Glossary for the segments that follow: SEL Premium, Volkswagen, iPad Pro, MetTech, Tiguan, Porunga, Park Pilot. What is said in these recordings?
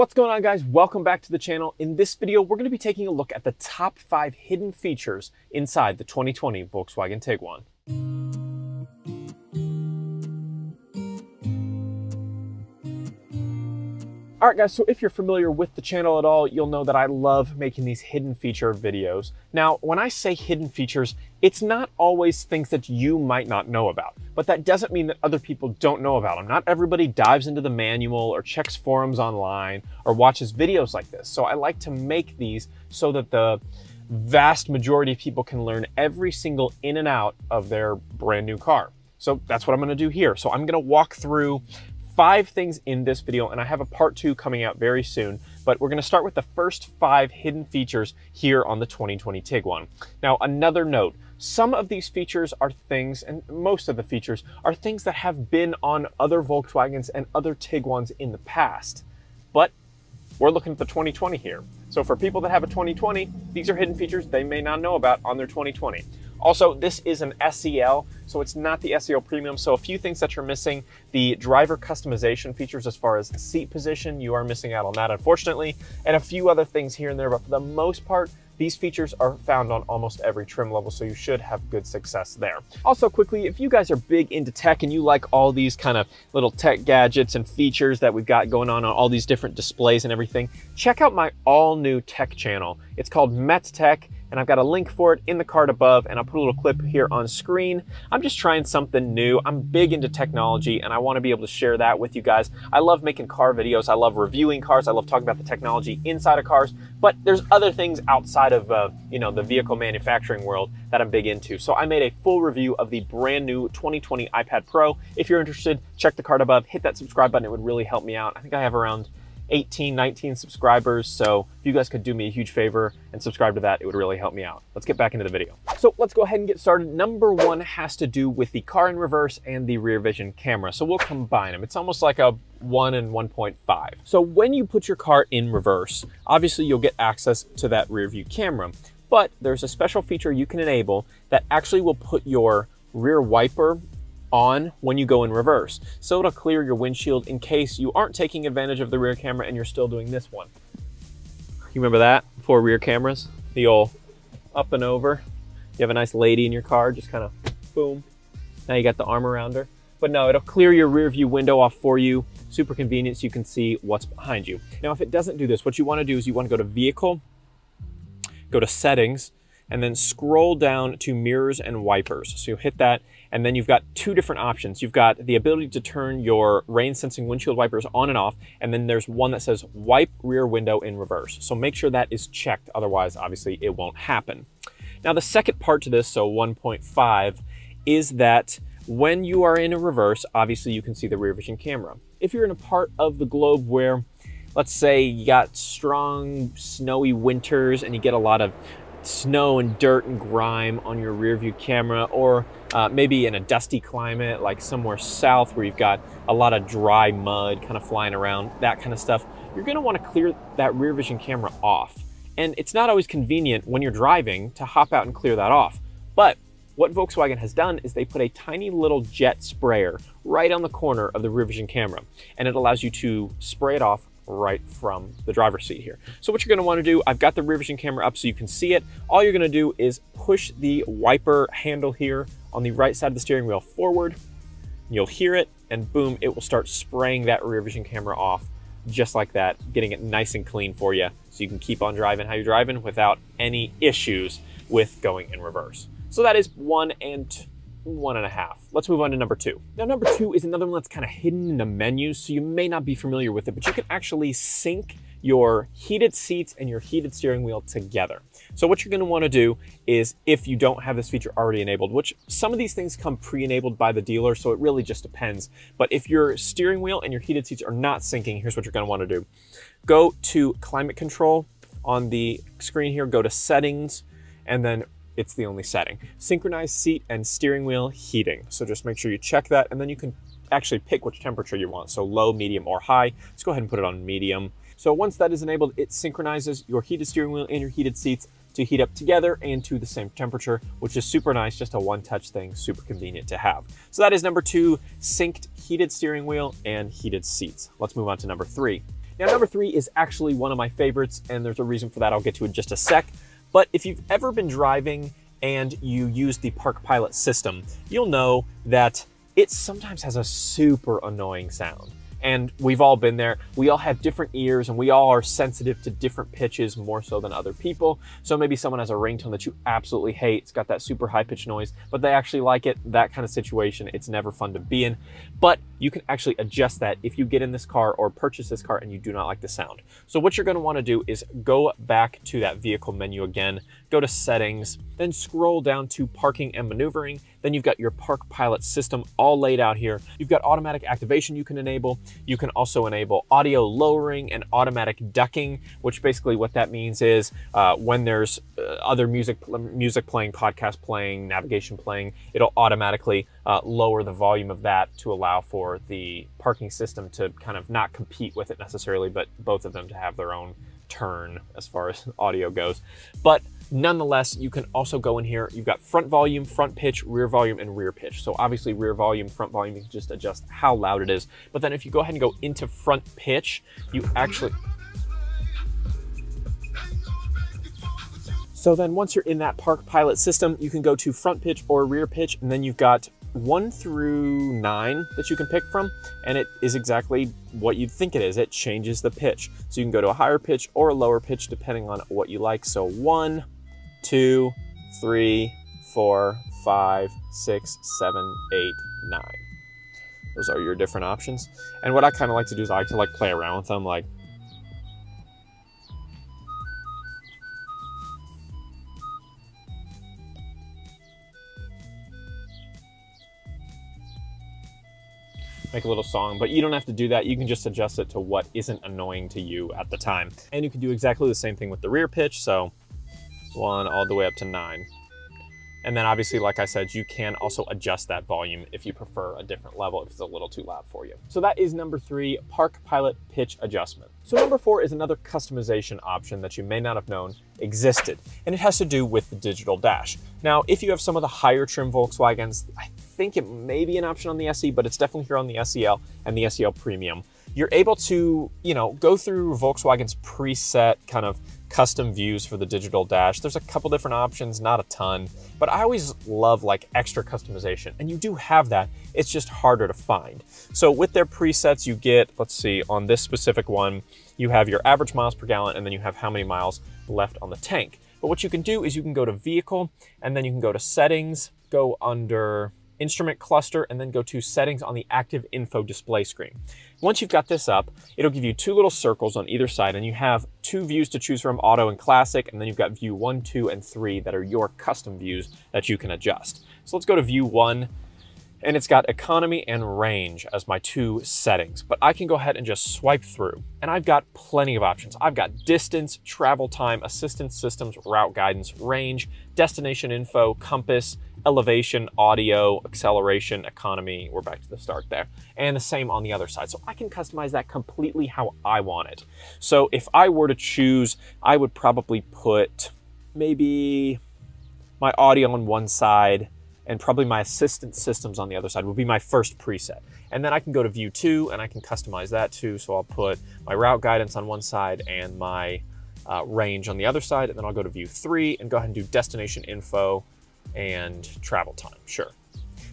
What's going on, guys? Welcome back to the channel. In this video, we're going to be taking a look at the top 5 hidden features inside the 2020 Volkswagen Tiguan. All right, guys, so if you're familiar with the channel at all, you'll know that I love making these hidden feature videos. Now, when I say hidden features, it's not always things that you might not know about, but that doesn't mean that other people don't know about them. Not everybody dives into the manual or checks forums online or watches videos like this. So I like to make these so that the vast majority of people can learn every single in and out of their brand new car. So that's what I'm gonna do here. So I'm gonna walk through 5 things in this video, and I have a part 2 coming out very soon, but we're going to start with the first 5 hidden features here on the 2020 Tiguan. Now, another note, some of these features are things, and most of the features are things that have been on other Volkswagens and other Tiguans in the past, but we're looking at the 2020 here. So for people that have a 2020, these are hidden features they may not know about on their 2020. Also, this is an SEL, so it's not the SEL Premium, so a few things that you're missing. The driver customization features as far as seat position, you are missing out on that, unfortunately, and a few other things here and there, but for the most part, these features are found on almost every trim level, so you should have good success there. Also quickly, if you guys are big into tech and you like all these kind of little tech gadgets and features that we've got going on all these different displays and everything, check out my all new tech channel. It's called MetTech, and I've got a link for it in the card above, and I'll put a little clip here on screen. I'm just trying something new. I'm big into technology, and I wanna be able to share that with you guys. I love making car videos. I love reviewing cars. I love talking about the technology inside of cars, but there's other things outside of the vehicle manufacturing world that I'm big into. So I made a full review of the brand new 2020 iPad Pro. If you're interested, check the card above, hit that subscribe button. It would really help me out. I think I have around 18, 19 subscribers. So if you guys could do me a huge favor and subscribe to that, it would really help me out. Let's get back into the video. So let's go ahead and get started. Number 1 has to do with the car in reverse and the rear vision camera. So we'll combine them. It's almost like a 1 and 1.5. So when you put your car in reverse, obviously you'll get access to that rear view camera, but there's a special feature you can enable that actually will put your rear wiper on when you go in reverse. So it'll clear your windshield in case you aren't taking advantage of the rear camera and you're still doing this one. You remember that before rear cameras? The old up and over. You have a nice lady in your car, just kind of boom. Now you got the arm around her. But no, it'll clear your rear view window off for you. Super convenient, so you can see what's behind you. Now, if it doesn't do this, what you want to do is you want to go to Vehicle, go to Settings, and then scroll down to mirrors and wipers. So you hit that, and then you've got 2 different options. You've got the ability to turn your rain sensing windshield wipers on and off, and then there's one that says wipe rear window in reverse. So make sure that is checked, otherwise obviously it won't happen. Now the second part to this, so 1.5, is that when you are in a reverse, obviously you can see the rear vision camera. If you're in a part of the globe where, let's say you got strong snowy winters and you get a lot of snow and dirt and grime on your rear view camera, or maybe in a dusty climate like somewhere south where you've got a lot of dry mud kind of flying around, that kind of stuff, you're going to want to clear that rear vision camera off. And it's not always convenient when you're driving to hop out and clear that off. But what Volkswagen has done is they put a tiny little jet sprayer right on the corner of the rear vision camera, and it allows you to spray it off right from the driver's seat here. So what you're gonna wanna do, I've got the rear vision camera up so you can see it. All you're gonna do is push the wiper handle here on the right side of the steering wheel forward. You'll hear it, and boom, it will start spraying that rear vision camera off just like that, getting it nice and clean for you so you can keep on driving how you're driving without any issues with going in reverse. So that is 1 and 1.5. Let's move on to number 2. Now, number 2 is another one that's kind of hidden in the menus, so you may not be familiar with it, but you can actually sync your heated seats and your heated steering wheel together. So what you're going to want to do is, if you don't have this feature already enabled, which some of these things come pre-enabled by the dealer, so it really just depends. But if your steering wheel and your heated seats are not syncing, here's what you're going to want to do. Go to climate control on the screen here, go to settings, and then it's the only setting. Synchronized seat and steering wheel heating. So just make sure you check that, and then you can actually pick which temperature you want. So low, medium, or high. Let's go ahead and put it on medium. So once that is enabled, it synchronizes your heated steering wheel and your heated seats to heat up together and to the same temperature, which is super nice, just a one-touch thing, super convenient to have. So that is number 2, synced heated steering wheel and heated seats. Let's move on to number 3. Now, number three is actually one of my favorites, and there's a reason for that. I'll get to in just a sec. But if you've ever been driving and you use the Park Pilot system, you'll know that it sometimes has a super annoying sound. And we've all been there. We all have different ears and we all are sensitive to different pitches more so than other people. So maybe someone has a ringtone that you absolutely hate. It's got that super high pitch noise, but they actually like it. That kind of situation, it's never fun to be in. But you can actually adjust that if you get in this car or purchase this car and you do not like the sound. So what you're gonna wanna do is go back to that vehicle menu again, go to settings, then scroll down to parking and maneuvering. Then you've got your Park Pilot system all laid out here. You've got automatic activation you can enable. You can also enable audio lowering and automatic ducking, which basically what that means is when there's other music playing, podcast playing, navigation playing, it'll automatically lower the volume of that to allow for the parking system to kind of not compete with it necessarily, but both of them to have their own turn as far as audio goes. But nonetheless, you can also go in here, you've got front volume, front pitch, rear volume, and rear pitch. So obviously rear volume, front volume, you can just adjust how loud it is. But then if you go ahead and go into front pitch, you actually... So then once you're in that Park Pilot system, you can go to front pitch or rear pitch, and then you've got 1 through 9 that you can pick from, and it is exactly what you'd think it is. It changes the pitch. So you can go to a higher pitch or a lower pitch depending on what you like. So 1, 2, 3, 4, 5, 6, 7, 8, 9. Those are your different options. And what I kind of like to do is I like to play around with them, like make a little song, but you don't have to do that. You can just adjust it to what isn't annoying to you at the time. And you can do exactly the same thing with the rear pitch. So 1 all the way up to 9. And then obviously, like I said, you can also adjust that volume if you prefer a different level, if it's a little too loud for you. So that is number three, Park Pilot pitch adjustment. So number four is another customization option that you may not have known existed, and it has to do with the digital dash. Now, if you have some of the higher trim Volkswagens, I think it may be an option on the SE, but it's definitely here on the SEL and the SEL Premium. You're able to, you know, go through Volkswagen's preset kind of custom views for the digital dash. There's a couple different options, not a ton, but I always love like extra customization, and you do have that. It's just harder to find. So with their presets, you get, let's see, on this specific one, you have your average miles per gallon, and then you have how many miles left on the tank. But what you can do is you can go to vehicle, and then you can go to settings, go under instrument cluster, and then go to settings on the active info display screen. Once you've got this up, it'll give you two little circles on either side, and you have two views to choose from, auto and classic, and then you've got view 1, 2, and 3 that are your custom views that you can adjust. So let's go to view 1, and it's got economy and range as my two settings, but I can go ahead and just swipe through, and I've got plenty of options. I've got distance, travel time, assistance systems, route guidance, range, destination info, compass, elevation, audio, acceleration, economy, we're back to the start there, and the same on the other side. So I can customize that completely how I want it. So if I were to choose, I would probably put maybe my audio on one side and probably my assistance systems on the other side would be my first preset. And then I can go to view 2 and I can customize that too. So I'll put my route guidance on one side and my range on the other side. And then I'll go to view 3 and go ahead and do destination info and travel time, sure.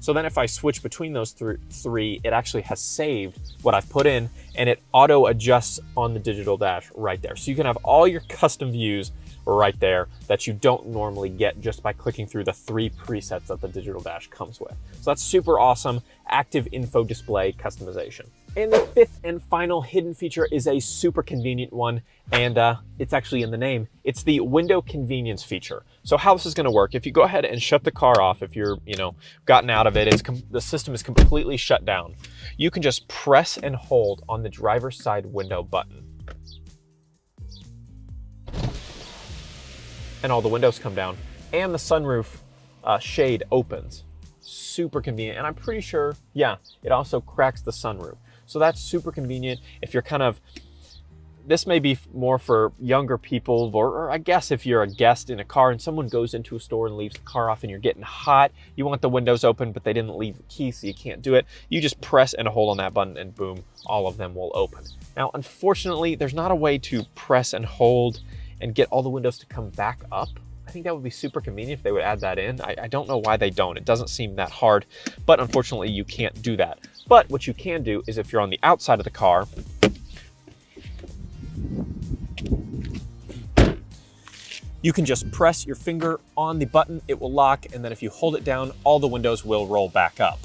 So then if I switch between those three, it actually has saved what I've put in, and it auto adjusts on the digital dash right there. So you can have all your custom views right there that you don't normally get just by clicking through the three presets that the digital dash comes with. So that's super awesome, active info display customization. And the fifth and final hidden feature is a super convenient one, and it's actually in the name. It's the window convenience feature. So how this is gonna work, if you go ahead and shut the car off, if you're, you know, gotten out of it, it's the system is completely shut down. You can just press and hold on the driver's side window button, and all the windows come down, and the sunroof shade opens. Super convenient, and I'm pretty sure, yeah, it also cracks the sunroof. So that's super convenient if you're kind of This may be more for younger people, or I guess if you're a guest in a car and someone goes into a store and leaves the car off and you're getting hot, you want the windows open, but they didn't leave the key, so you can't do it. You just press and hold on that button and boom, all of them will open. Now, unfortunately, there's not a way to press and hold and get all the windows to come back up. I think that would be super convenient if they would add that in. I don't know why they don't. It doesn't seem that hard, but unfortunately you can't do that. But what you can do is if you're on the outside of the car, you can just press your finger on the button, it will lock, and then if you hold it down, all the windows will roll back up.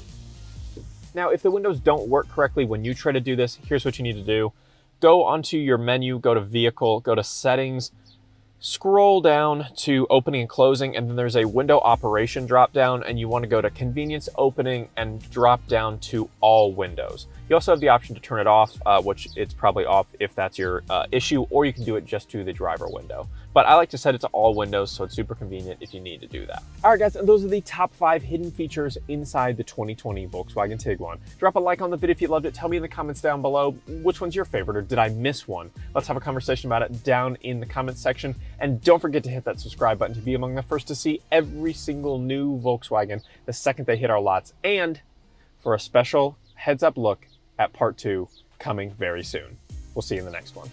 Now, if the windows don't work correctly when you try to do this, here's what you need to do. Go onto your menu, go to Vehicle, go to Settings, scroll down to Opening and Closing, and then there's a Window Operation drop down, and you want to go to Convenience Opening and drop down to All Windows. You also have the option to turn it off, which it's probably off if that's your issue, or you can do it just to the driver window. But I like to set it to all windows, so it's super convenient if you need to do that. All right, guys, and those are the top 5 hidden features inside the 2020 Volkswagen Tiguan. Drop a like on the video if you loved it. Tell me in the comments down below, which one's your favorite, or did I miss one? Let's have a conversation about it down in the comments section. And don't forget to hit that subscribe button to be among the first to see every single new Volkswagen the second they hit our lots. And for a special heads-up look at part 2 coming very soon. We'll see you in the next one.